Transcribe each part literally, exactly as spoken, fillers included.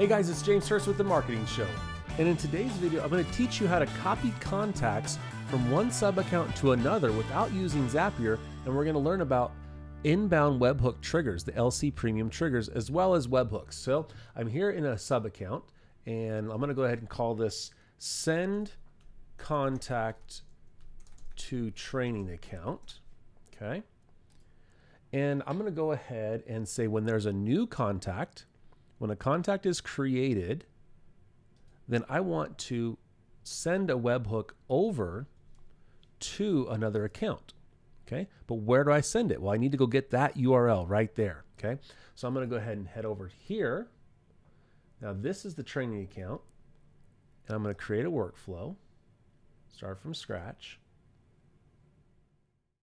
Hey guys, it's James Hurst with The Marketing Show. And in today's video, I'm going to teach you how to copy contacts from one sub account to another without using Zapier. And we're going to learn about inbound webhook triggers, the L C premium triggers, as well as webhooks. So I'm here in a sub account and I'm going to go ahead and call this send contact to training account. Okay. And I'm going to go ahead and say when there's a new contact, when a contact is created, then I want to send a webhook over to another account, okay? But where do I send it? Well, I need to go get that U R L right there, okay? So I'm gonna go ahead and head over here. Now this is the training account, and I'm gonna create a workflow, start from scratch.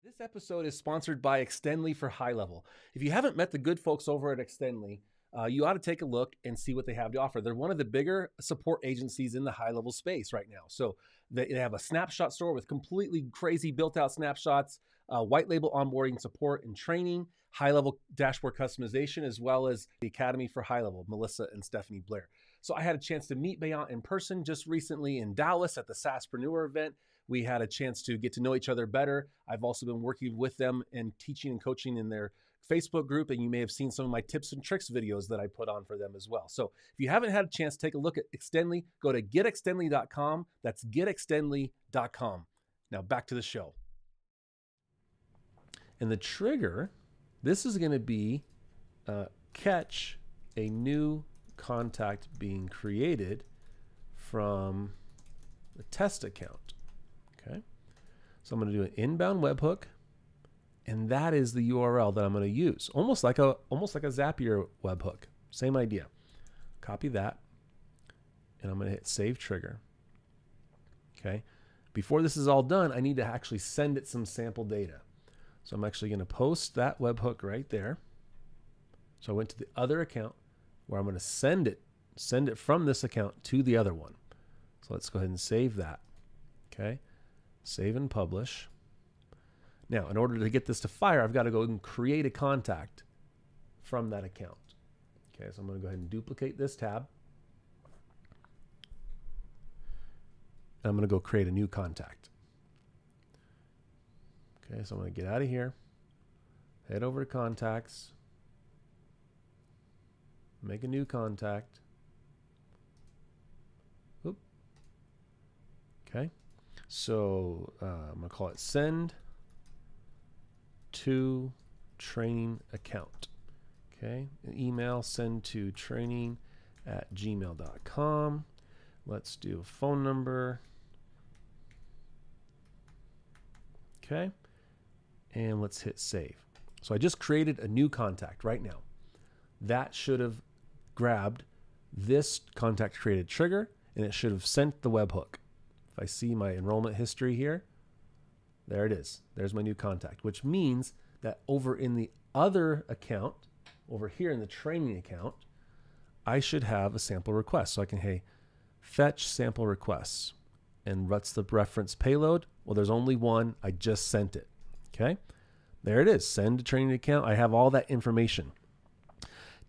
This episode is sponsored by Extendly for High Level. If you haven't met the good folks over at Extendly, Uh, you ought to take a look and see what they have to offer. They're one of the bigger support agencies in the high-level space right now. So they, they have a snapshot store with completely crazy built-out snapshots, uh, white label onboarding support and training, high-level dashboard customization, as well as the Academy for High Level, Melissa and Stephanie Blair. So I had a chance to meet Bayon in person just recently in Dallas at the SaaSpreneur event. We had a chance to get to know each other better. I've also been working with them and teaching and coaching in their Facebook group, and you may have seen some of my tips and tricks videos that I put on for them as well. So if you haven't had a chance, take a look at Extendly. Go to get extendly dot com. That's get extendly dot com. Now back to the show. And the trigger, this is going to be uh, catch a new contact being created from a test account. Okay, so I'm going to do an inbound webhook. And that is the U R L that I'm going to use, almost like a almost like a Zapier webhook. Same idea. Copy that, and I'm going to hit Save Trigger. Okay. Before this is all done, I need to actually send it some sample data. So I'm actually going to post that webhook right there. So I went to the other account where I'm going to send it, send it from this account to the other one. So let's go ahead and save that. Okay. Save and publish. Now, in order to get this to fire, I've got to go and create a contact from that account. Okay, so I'm going to go ahead and duplicate this tab. And I'm going to go create a new contact. Okay, so I'm going to get out of here, head over to contacts, make a new contact. Oop. Okay, so uh, I'm going to call it send to training account. Okay, an email send to training at gmail dot com. Let's do a phone number. Okay, and let's hit save. So I just created a new contact right now. That should have grabbed this contact created trigger, and it should have sent the webhook. If I see my enrollment history here, there it is. There's my new contact, which means that over in the other account, over here in the training account, I should have a sample request. So I can, hey, fetch sample requests. And what's the reference payload? Well, there's only one. I just sent it. Okay. There it is. Send to training account. I have all that information.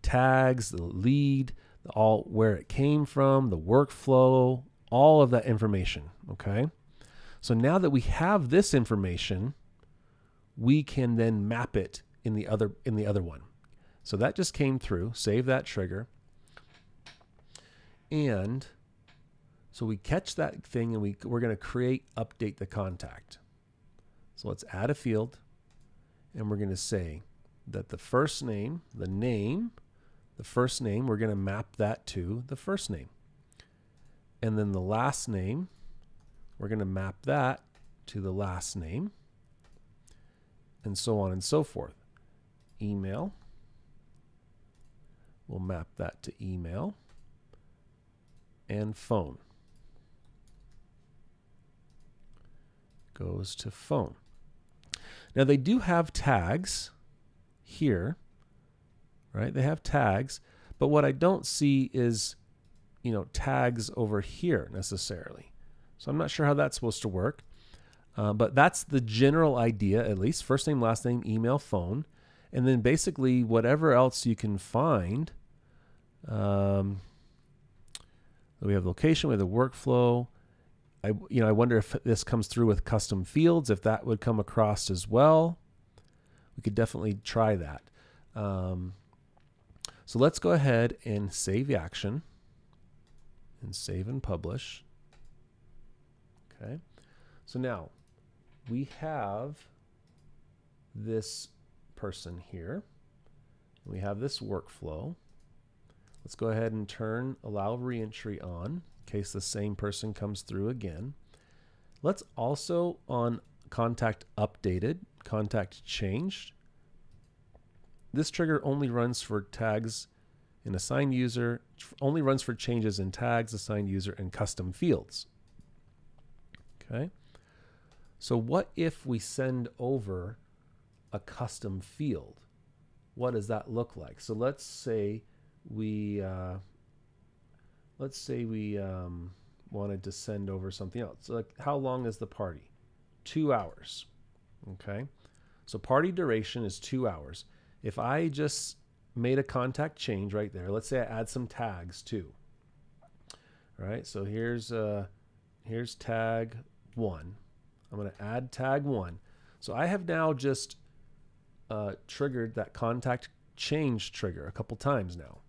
Tags, the lead, all where it came from, the workflow, all of that information. Okay. So now that we have this information, we can then map it in the other in the other one. So that just came through. Save that trigger. And so we catch that thing and we, we're going to create, update the contact. So let's add a field. And we're going to say that the first name, the name, the first name, we're going to map that to the first name. And then the last name, we're going to map that to the last name, and so on and so forth. Email, we'll map that to email, and phone goes to phone. Now they do have tags here, right? They have tags, but what I don't see is, you know, tags over here necessarily. So I'm not sure how that's supposed to work, uh, but that's the general idea, at least. First name, last name, email, phone, and then basically whatever else you can find. Um, We have location, we have the workflow. I, you know, I wonder if this comes through with custom fields, if that would come across as well. We could definitely try that. Um, so let's go ahead and save the action and save and publish. Okay. So now we have this person here. We have this workflow. Let's go ahead and turn allow reentry on in case the same person comes through again. Let's also on contact updated, contact changed. This trigger only runs for tags in assigned user, only runs for changes in tags, assigned user, and custom fields. Okay. So what if we send over a custom field? What does that look like? So let's say we uh, let's say we um, wanted to send over something else. So like, how long is the party? Two hours. Okay. So party duration is two hours. If I just made a contact change right there, let's say I add some tags too. All right. So here's uh, here's tag one. I'm going to add tag one. So I have now just uh, triggered that contact change trigger a couple times now,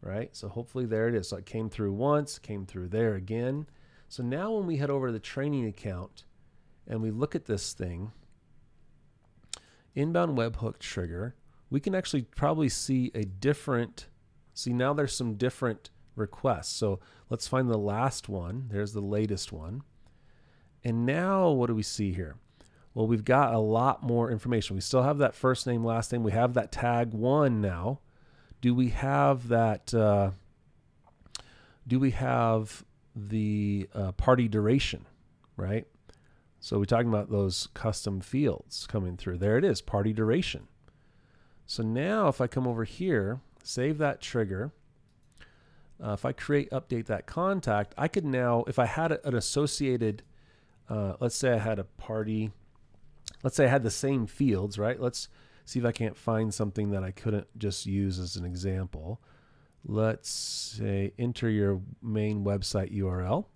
right? So hopefully there it is. So it came through once, came through there again. So now when we head over to the training account and we look at this thing, inbound webhook trigger, we can actually probably see a different, see now there's some different requests. So let's find the last one. There's the latest one. And now what do we see here? Well, we've got a lot more information. We still have that first name, last name. We have that tag one now. Do we have that? Uh, do we have the uh, party duration, right? So we're talking about those custom fields coming through. There it is, party duration. So now if I come over here, save that trigger, uh, if I create update that contact, I could now, if I had a, an associated, uh, let's say I had a party, let's say I had the same fields, right? Let's see if I can't find something that I couldn't just use as an example. Let's say enter your main website U R L.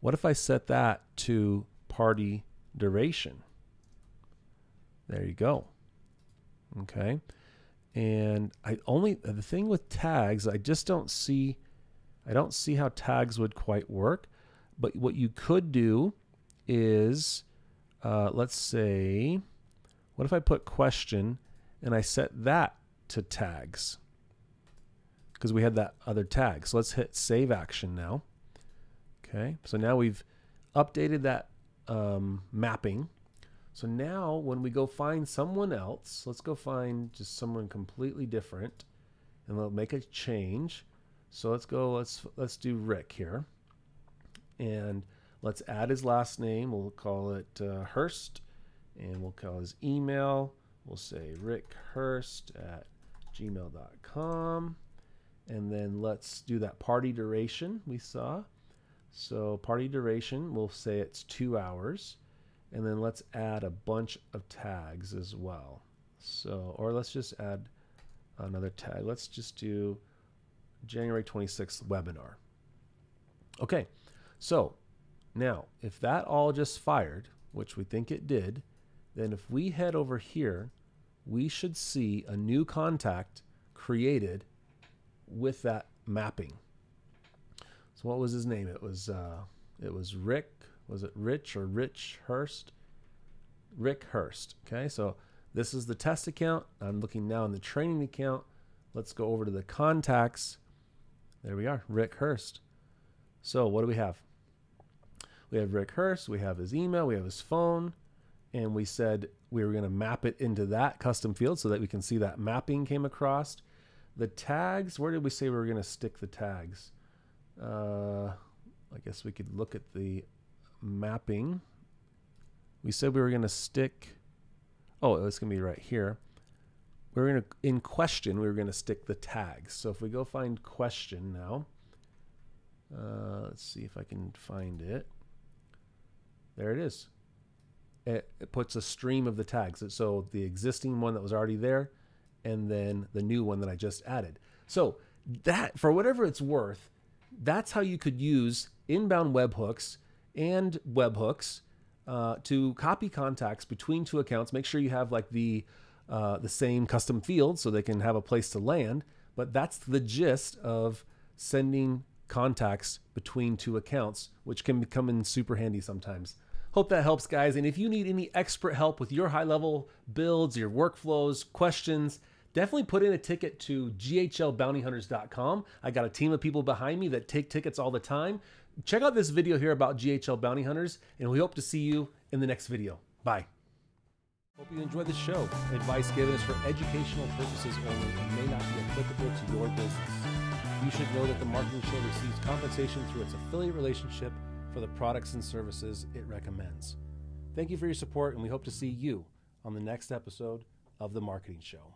What if I set that to party duration? There you go. Okay. And I only, the thing with tags, I just don't see, I don't see how tags would quite work. But what you could do is, Uh, let's say, what if I put question and I set that to tags? Because we had that other tag. So let's hit save action now. Okay, so now we've updated that um, mapping. So now when we go find someone else, let's go find just someone completely different and we'll make a change. So let's go, let's, let's do Rick here. And let's add his last name. We'll call it uh, Hurst, and we'll call his email. We'll say rickhurst at gmail dot com. And then let's do that party duration we saw. So party duration, we'll say it's two hours. And then let's add a bunch of tags as well. So, or let's just add another tag. Let's just do January twenty-sixth webinar. Okay, so now, if that all just fired, which we think it did, then if we head over here, we should see a new contact created with that mapping. So what was his name? It was uh, it was Rick. Was it Rich or Rich Hurst? Rick Hurst. Okay, so this is the test account. I'm looking now in the training account. Let's go over to the contacts. There we are, Rick Hurst. So what do we have? We have Rick Hurst, we have his email, we have his phone, and we said we were going to map it into that custom field so that we can see that mapping came across. The tags, where did we say we were going to stick the tags? Uh, I guess we could look at the mapping. We said we were going to stick, oh, it's going to be right here. We're going to, in question, we were going to stick the tags. So if we go find question now, uh, let's see if I can find it. There it is. It, it puts a stream of the tags. So the existing one that was already there and then the new one that I just added. So that, for whatever it's worth, that's how you could use inbound webhooks and webhooks uh, to copy contacts between two accounts. Make sure you have like the uh, the same custom field so they can have a place to land. But that's the gist of sending contacts between two accounts, which can come in super handy sometimes. Hope that helps, guys. And if you need any expert help with your high level builds, your workflows, questions, definitely put in a ticket to G H L bounty hunters dot com. I got a team of people behind me that take tickets all the time. Check out this video here about G H L Bounty Hunters, and we hope to see you in the next video. Bye. Hope you enjoyed the show. Advice given is for educational purposes only and may not be applicable to your business. You should know that The Marketing Show receives compensation through its affiliate relationship for the products and services it recommends. Thank you for your support, and we hope to see you on the next episode of The Marketing Show.